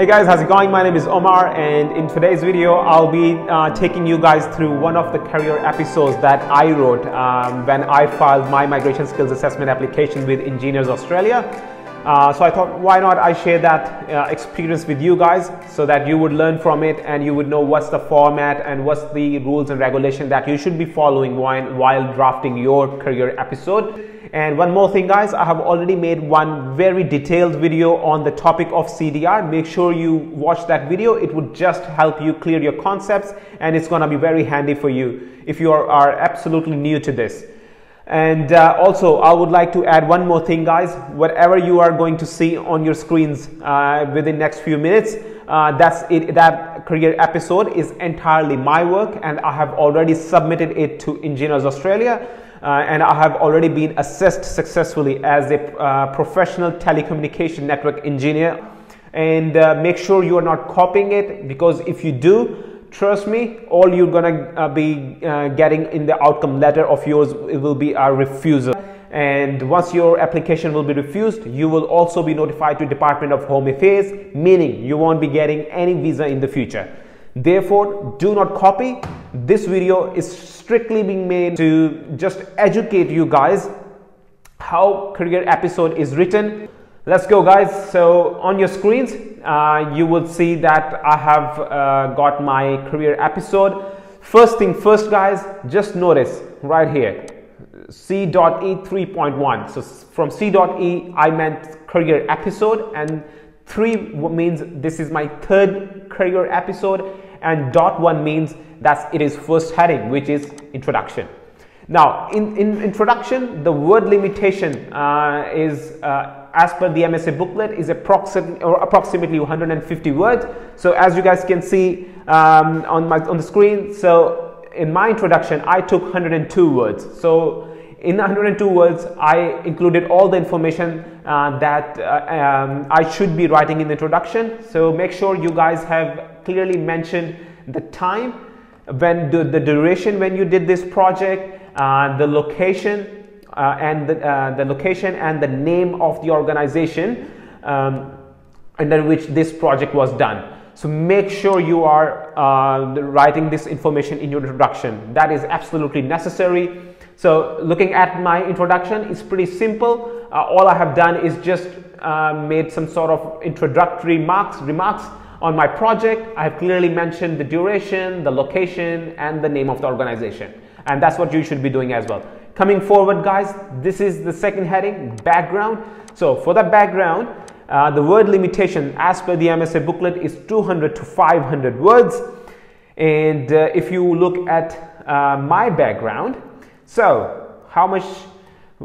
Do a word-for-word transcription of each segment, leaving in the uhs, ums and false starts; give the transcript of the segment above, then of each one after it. Hey guys, how's it going? My name is Omar, and in today's video I'll be uh, taking you guys through one of the career episodes that I wrote um, when I filed my Migration Skills Assessment application with Engineers Australia. Uh, so I thought, why not I share that uh, experience with you guys so that you would learn from it and you would know what's the format and what's the rules and regulation that you should be following while, while drafting your career episode. And one more thing guys, I have already made one very detailed video on the topic of C D R. Make sure you watch that video. It would just help you clear your concepts, and it's going to be very handy for you if you are, are absolutely new to this. And uh, also I would like to add one more thing guys. Whatever you are going to see on your screens uh, within next few minutes, uh, that's it. That career episode is entirely my work, and I have already submitted it to Engineers Australia. Uh, and I have already been assessed successfully as a uh, professional telecommunication network engineer. And uh, make sure you are not copying it, because if you do, trust me, all you're gonna uh, be uh, getting in the outcome letter of yours, it will be a refusal. And once your application will be refused, you will also be notified to Department of Home Affairs, meaning you won't be getting any visa in the future. Therefore, do not copy. This video is strictly being made to just educate you guys how career episode is written. Let's go guys. So on your screens, uh, you will see that I have uh, got my career episode. First thing first guys, just notice right here, C E three point one. So from C E I meant career episode, and three means this is my third career episode, and dot one means that it is first heading, which is introduction. Now in, in introduction, the word limitation uh, is uh, as per the M S A booklet is approximately, or approximately one hundred fifty words. So as you guys can see um, on, my, on the screen, so in my introduction I took one hundred two words. So in one hundred two words, I included all the information uh, that uh, um, I should be writing in the introduction. So make sure you guys have clearly mentioned the time, when the, the duration when you did this project, uh, the location uh, and the, uh, the location and the name of the organization um, under which this project was done. So make sure you are uh, writing this information in your introduction. That is absolutely necessary. So looking at my introduction, it's pretty simple. Uh, all I have done is just uh, made some sort of introductory remarks, remarks on my project. I have clearly mentioned the duration, the location, and the name of the organization. And that's what you should be doing as well. Coming forward guys, this is the second heading, background. So for the background, uh, the word limitation as per the M S A booklet is two hundred to five hundred words. And uh, if you look at uh, my background, so how much,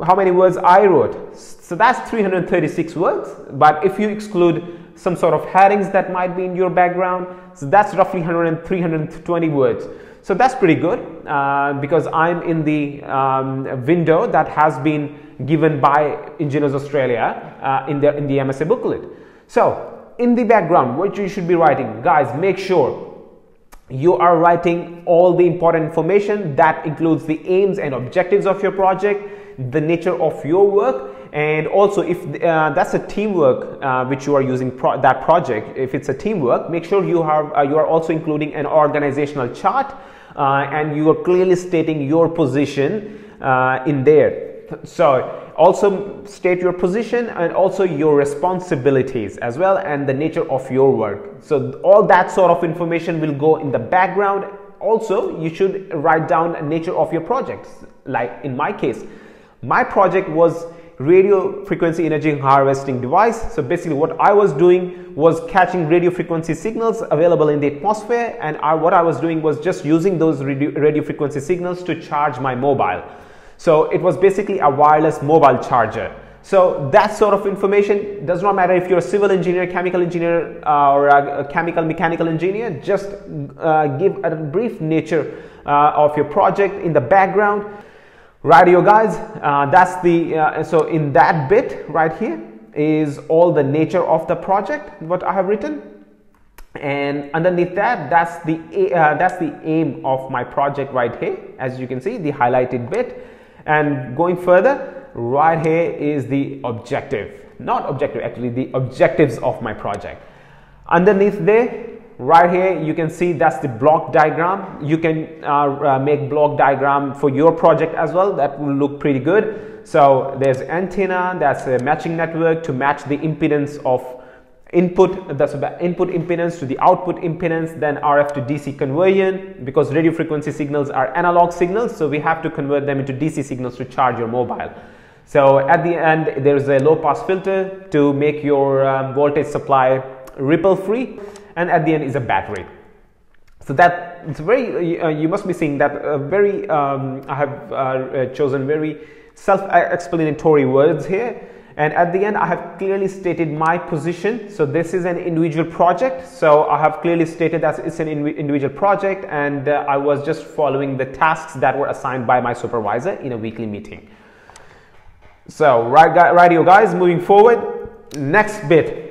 how many words I wrote? So that's three hundred thirty-six words. But if you exclude some sort of headings that might be in your background, so that's roughly one hundred, three hundred twenty words. So that's pretty good uh, because I'm in the um, window that has been given by Engineers Australia uh, in the in the M S A booklet. So in the background, what you should be writing, guys, make sure you are writing all the important information. That includes the aims and objectives of your project, the nature of your work, and also if uh, that's a teamwork uh, which you are using pro that project, if it's a teamwork, make sure you have uh, you are also including an organizational chart uh, and you are clearly stating your position uh, in there. So also state your position and also your responsibilities as well, and the nature of your work. So all that sort of information will go in the background. Also you should write down the nature of your projects. Like in my case, my project was radio frequency energy harvesting device. So basically what I was doing was catching radio frequency signals available in the atmosphere, and I, what I was doing was just using those radio, radio frequency signals to charge my mobile. So it was basically a wireless mobile charger. So that sort of information does not matter if you're a civil engineer, chemical engineer, uh, or a chemical mechanical engineer. Just uh, give a brief nature uh, of your project in the background. Rightio guys, uh, that's the uh, so in that bit right here is all the nature of the project what I have written. And underneath that, that's the uh, that's the aim of my project right here, as you can see the highlighted bit. And going further, right here is the objective, not objective actually, the objectives of my project. Underneath there, right here, you can see that's the block diagram. You can uh, uh, make block diagram for your project as well. That will look pretty good. So there's antenna, that's a matching network to match the impedance of input, that's about input impedance to the output impedance, then R F to D C conversion, because radio frequency signals are analog signals, so we have to convert them into D C signals to charge your mobile. So at the end, there's a low pass filter to make your um, voltage supply ripple free, and at the end is a battery. So that it's very uh, you must be seeing that uh, very um, I have uh, uh, chosen very self-explanatory words here, and at the end I have clearly stated my position. So this is an individual project, so I have clearly stated that it's an individual project, and uh, I was just following the tasks that were assigned by my supervisor in a weekly meeting. So right, right you guys, moving forward, next bit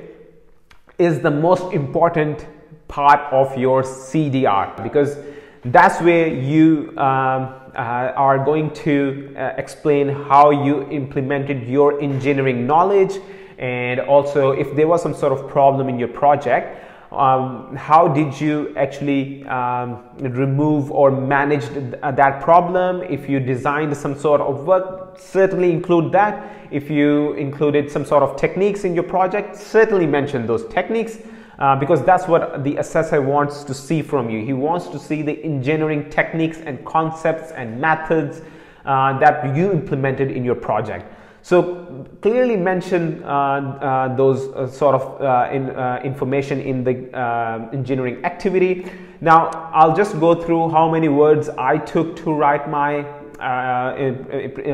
is the most important part of your C D R, because that's where you um, uh, are going to uh, explain how you implemented your engineering knowledge, and also if there was some sort of problem in your project, um, how did you actually um, remove or manage th that problem. If you designed some sort of work, certainly include that. If you included some sort of techniques in your project, certainly mention those techniques, uh, because that's what the assessor wants to see from you. He wants to see the engineering techniques and concepts and methods uh, that you implemented in your project. So clearly mention uh, uh, those uh, sort of uh, in, uh, information in the uh, engineering activity. Now I'll just go through how many words I took to write my Uh, a,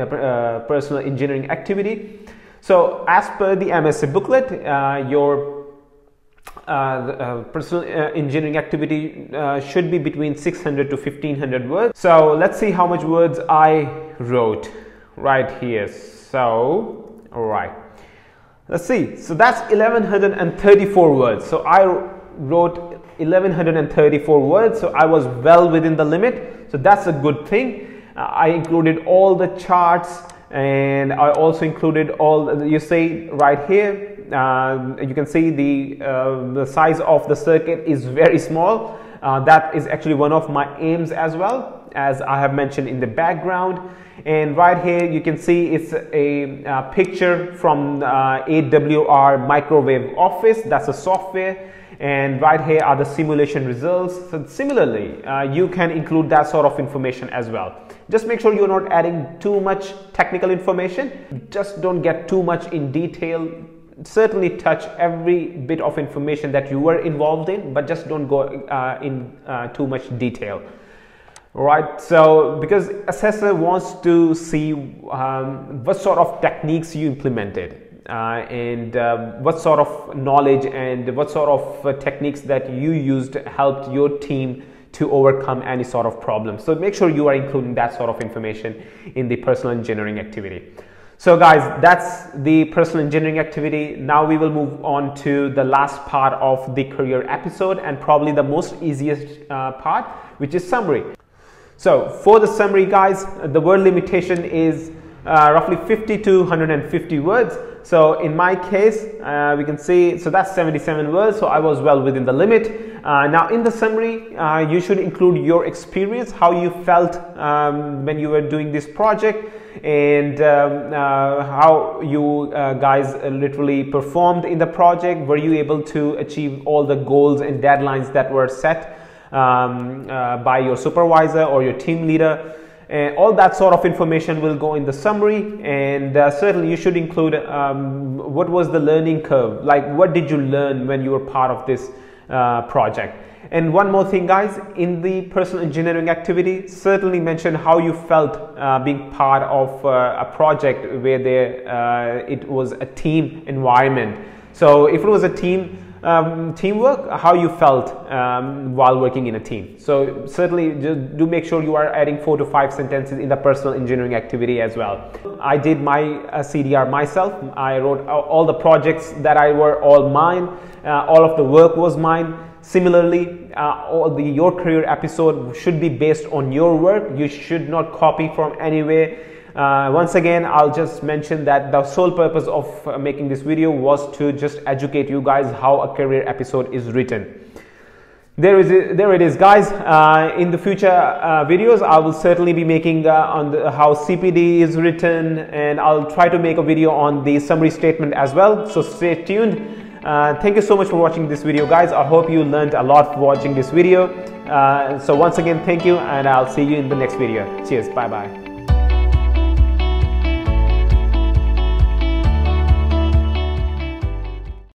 a, a personal engineering activity. So as per the M S A booklet, uh, your uh, uh, personal uh, engineering activity uh, should be between six hundred to fifteen hundred words. So let's see how much words I wrote right here. So all right, let's see. So that's eleven thirty-four words. So I wrote eleven thirty-four words, so I was well within the limit, so that's a good thing. Uh, I included all the charts, and I also included all, you see right here, uh, you can see the, uh, the size of the circuit is very small. Uh, that is actually one of my aims as well, as I have mentioned in the background. And right here you can see it's a, a picture from uh, A W R Microwave Office, that's a software. And right here are the simulation results. So similarly, uh, you can include that sort of information as well. Just make sure you're not adding too much technical information. Just don't get too much in detail. Certainly touch every bit of information that you were involved in, but just don't go uh, in uh, too much detail. Right, so because assessor wants to see um, what sort of techniques you implemented. Uh, and uh, what sort of knowledge and what sort of uh, techniques that you used helped your team to overcome any sort of problem. So make sure you are including that sort of information in the personal engineering activity. So guys, that's the personal engineering activity. Now we will move on to the last part of the career episode, and probably the most easiest uh, part, which is summary. So for the summary guys, the word limitation is Uh, roughly fifty to one hundred fifty words. So in my case, uh, we can see, so that's seventy-seven words, so I was well within the limit. Uh, now in the summary, uh, you should include your experience, how you felt um, when you were doing this project, and um, uh, how you uh, guys literally performed in the project. Were you able to achieve all the goals and deadlines that were set um, uh, by your supervisor or your team leader? And all that sort of information will go in the summary. And uh, certainly you should include um, what was the learning curve, like what did you learn when you were part of this uh, project. And one more thing guys, in the personal engineering activity, certainly mention how you felt uh, being part of uh, a project where there, uh, it was a team environment. So if it was a team Um, teamwork, how you felt um, while working in a team. So certainly just do make sure you are adding four to five sentences in the personal engineering activity as well. I did my uh, C D R myself. I wrote all the projects that I were all mine, uh, all of the work was mine. Similarly, uh, all the your career episode should be based on your work. You should not copy from anywhere. Uh, once again, I'll just mention that the sole purpose of uh, making this video was to just educate you guys how a career episode is written. There is a, there it is, guys. Uh, in the future uh, videos, I will certainly be making uh, on the, how C P D is written, and I'll try to make a video on the summary statement as well. So stay tuned. Uh, thank you so much for watching this video, guys. I hope you learned a lot watching this video. Uh, so once again, thank you, and I'll see you in the next video. Cheers. Bye bye.